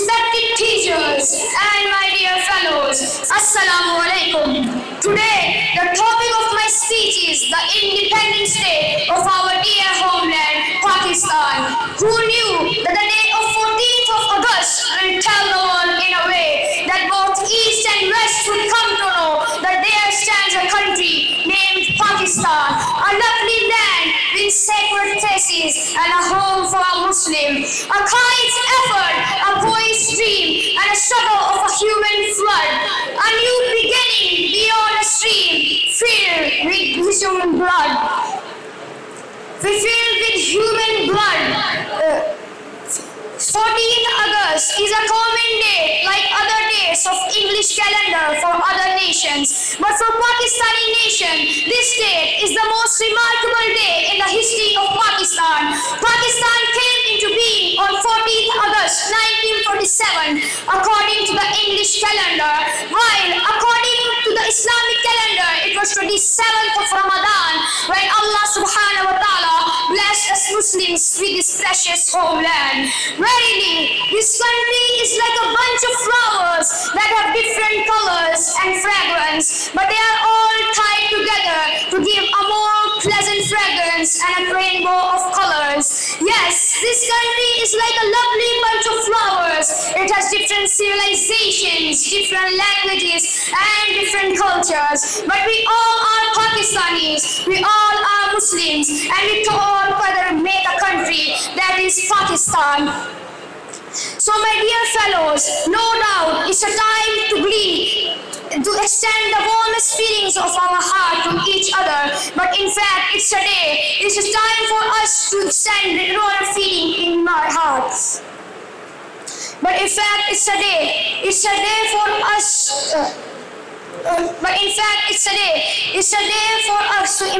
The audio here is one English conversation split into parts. respected teachers and my dear fellows, Assalamu Alaikum. Today the topic of my speech is the Independence Day of our dear homeland, Pakistan. Who knew that the day of 14th of August will tell the world in a way that both East and West would come to know that there stands a country named Pakistan, a lovely land with sacred places and a home for a Muslim, a kind effort, a boy's dream, and a struggle of a human flood, a new beginning beyond a stream filled with human blood. We filled with human blood. 14th August is a common day like other days of English calendar for other nations, but for Pakistani nation, this date is the most remarkable day in the history of Pakistan. Pakistan came into being on 14th August 1947 according to the English calendar, while according to the Islamic calendar it was 27th of Ramadan when Allah subhanahu wa ta'ala blessed us Muslims with this precious homeland. Verily, this country is like a bunch of flowers that have different colors and fragrance, but they are all tied together to give a more pleasant fragrance and a rainbow of colors. Yes, this country is like a lovely bunch of flowers. It has different civilizations, different languages and different cultures, but we all are Pakistanis, we all are Muslims, and we all together make a country that is Pakistan. So my dear fellows, no doubt it's a time to extend the warmest feelings of our heart to each other, but in fact it's a day, it's a time for us to extend the warm feeling in our hearts. But in fact it's a day for us it's a day for us to the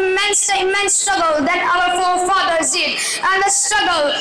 immense struggle that our forefathers did, and the struggle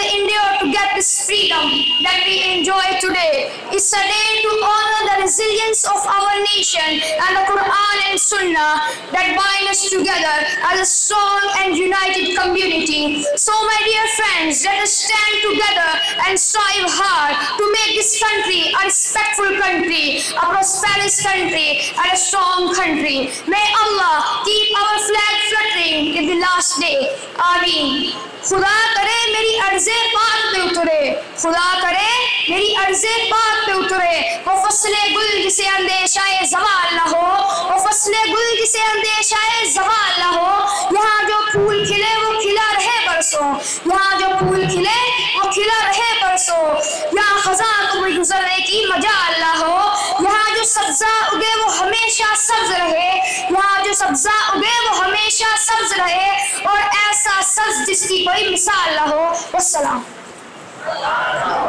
they endured to get this freedom that we enjoy today. It's a day to honor the resilience of our nation and the Quran and Sunnah that bind us together as a strong and united community. So my dear friends, let us stand together and strive hard to make this country a respectful country, a prosperous country, and a strong country. May Allah keep our flag fluttering in the last day. Ameen. Khuda kare meri arze baat pe utre, Khuda kare meri arze baat pe utre, wo fasle gul jise andeshaye zawal na ho, wo fasle gul jise andeshaye zawal na ho, yahan jo phool khile wo khila rahe barson, yahan jo phool khile wo khila rahe barson, yahan khaza tumhe guzarne ki majal na ho, yahan jo sabza uge wo hamesha sabz rahe, yahan jo sabza uge wo hamesha sabz rahe, aur ऐसा सब्ज जिसकी कोई मिसाल ना हो। वस्सलाम।